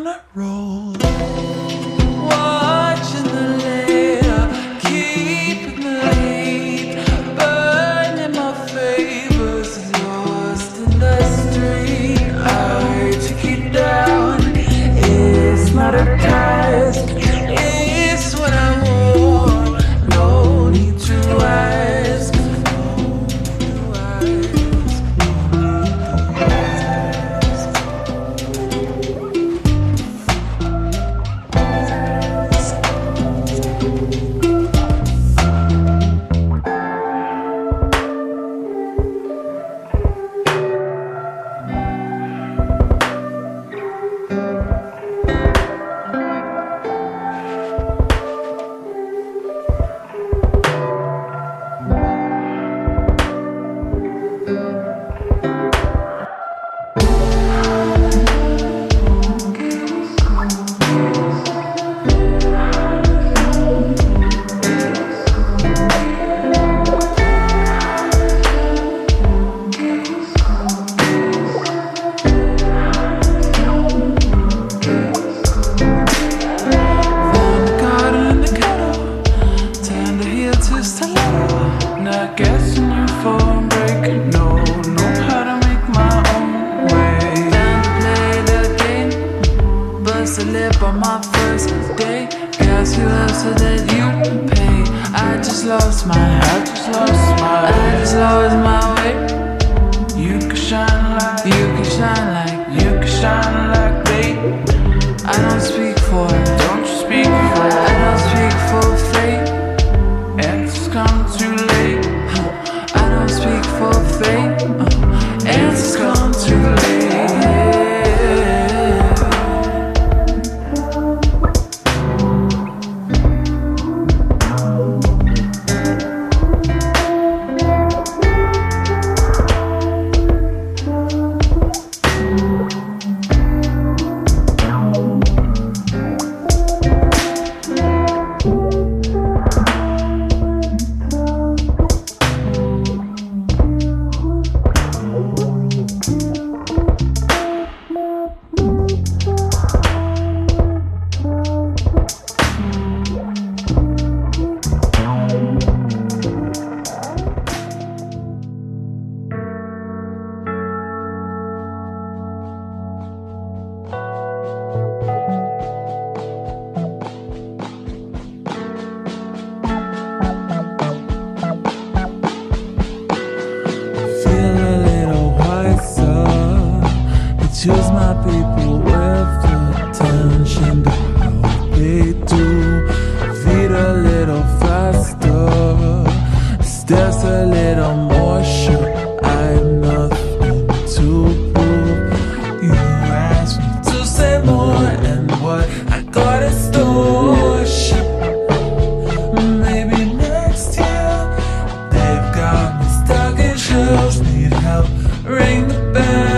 on a roll. Watching the layer, keeping the heat, burning my favors, lost in the street. I took it down. It's not a task, it's what I want. No need to ask. To live on my first day, guess who else so that you pay? I just lost my way. You can shine like me. I don't speak for it, I don't speak for fate. Answers come too late. I don't speak for fate. Answers come too late. Choose my people with attention, to how they do. Feed a little faster, steps a little more sure. I've nothing to prove. You asked me to say more, and what I got is distortion. Maybe next year they've got me stuck in shelves. Need help, ring the bell.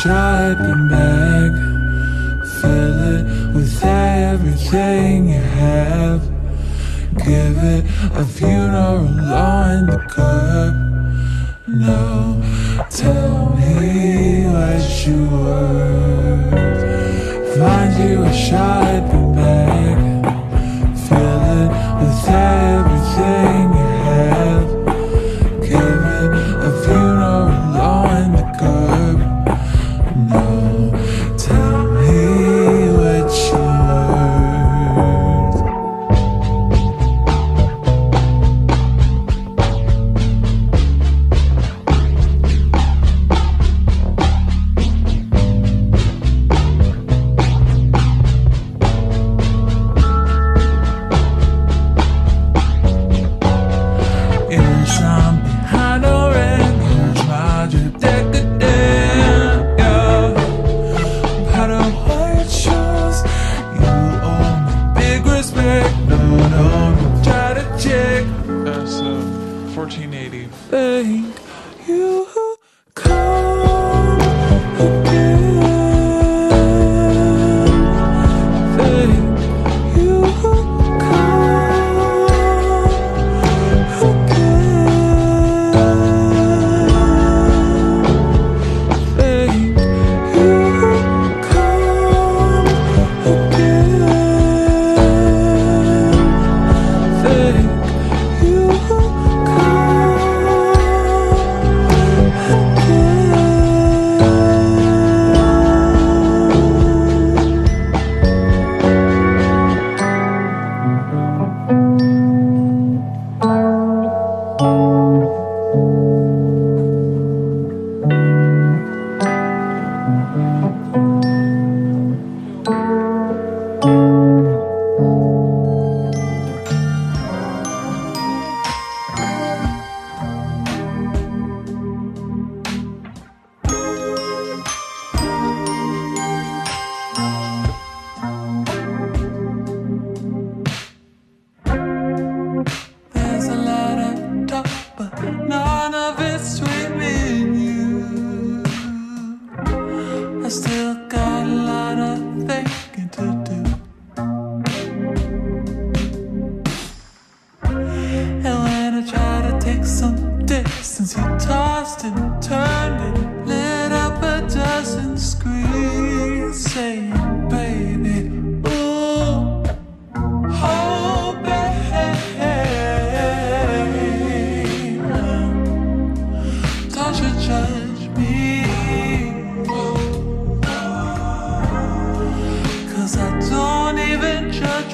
Shopping bag, fill it with everything you have. Give it a funeral on the curb. Now tell me what you were. Find you a shopping bag, fill it with everything you have. Give it a funeral on the curb. 1480. Thank you.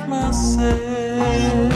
Myself. Hey,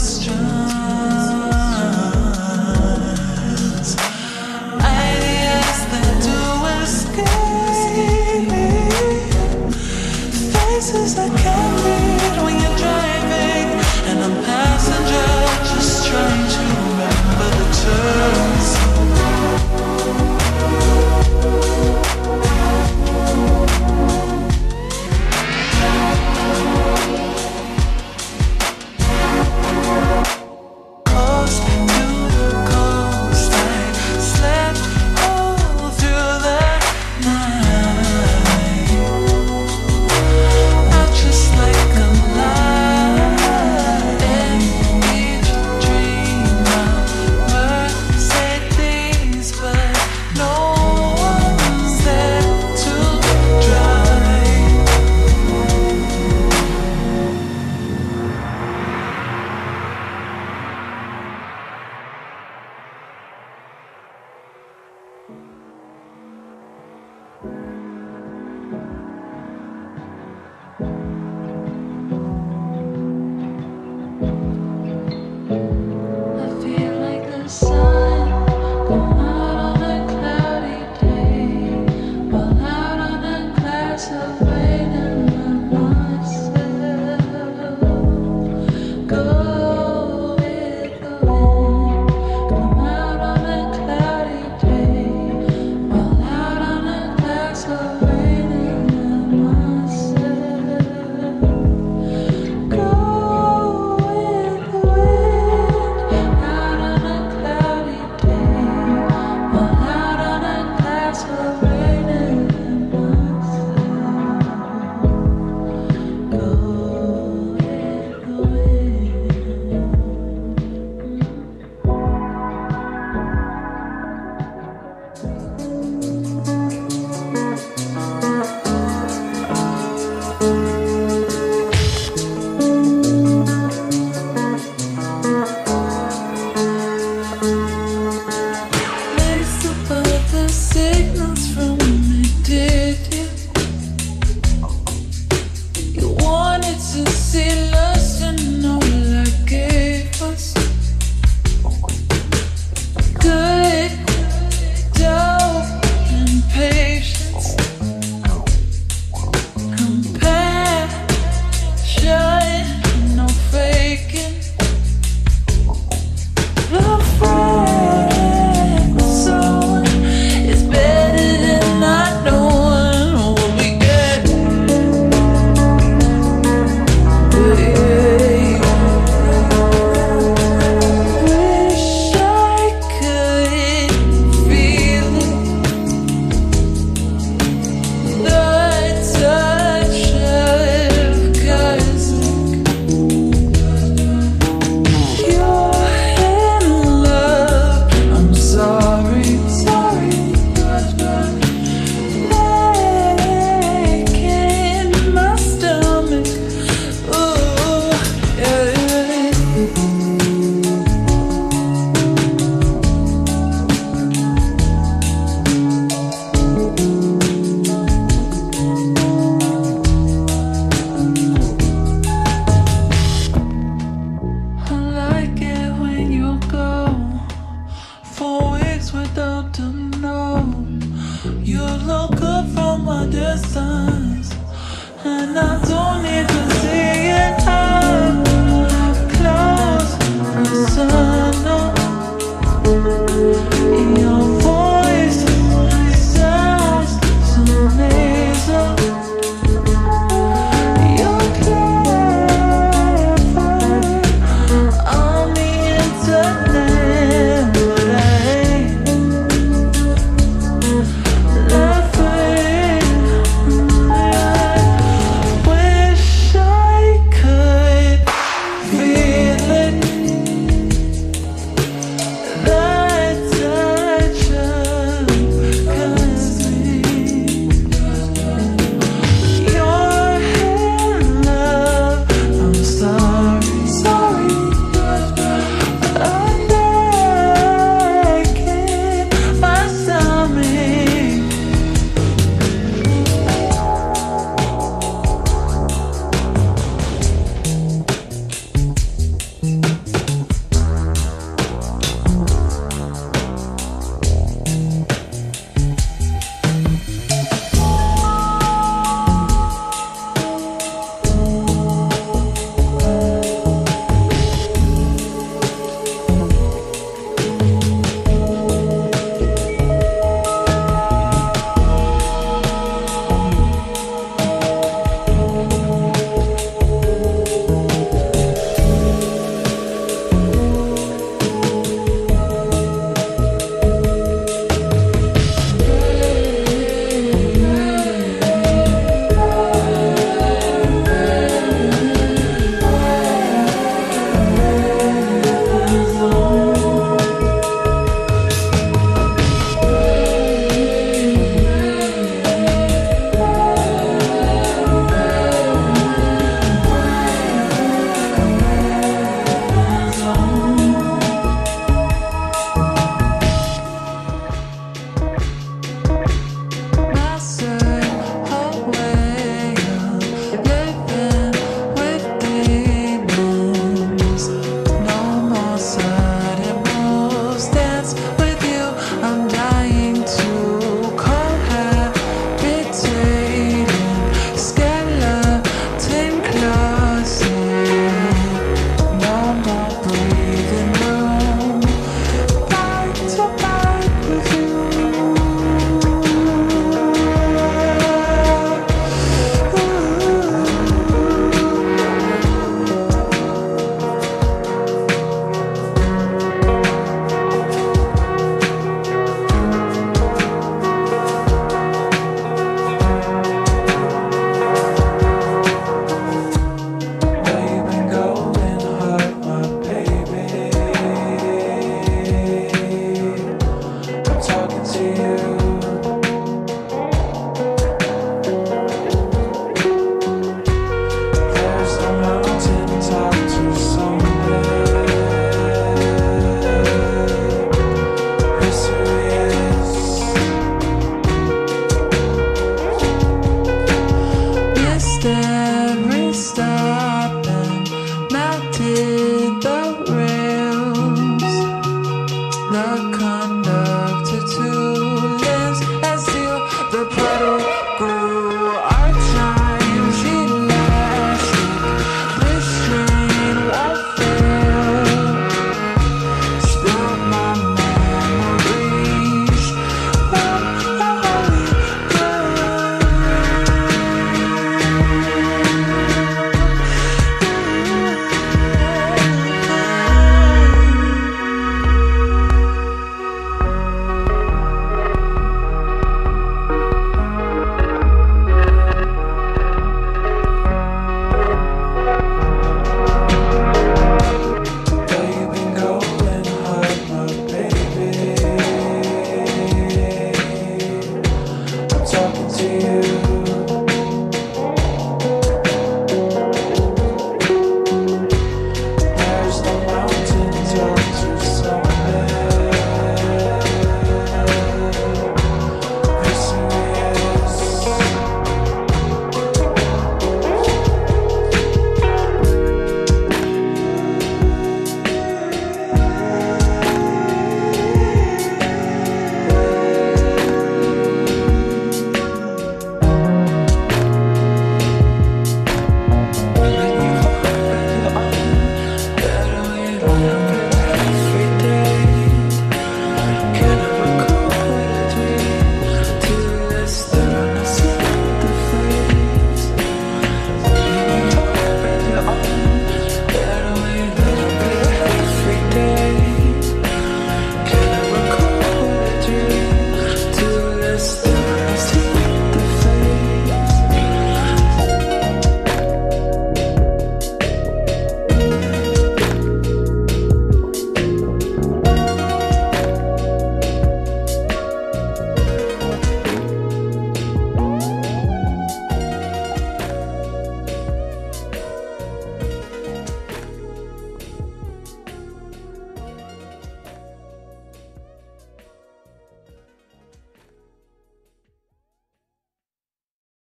question.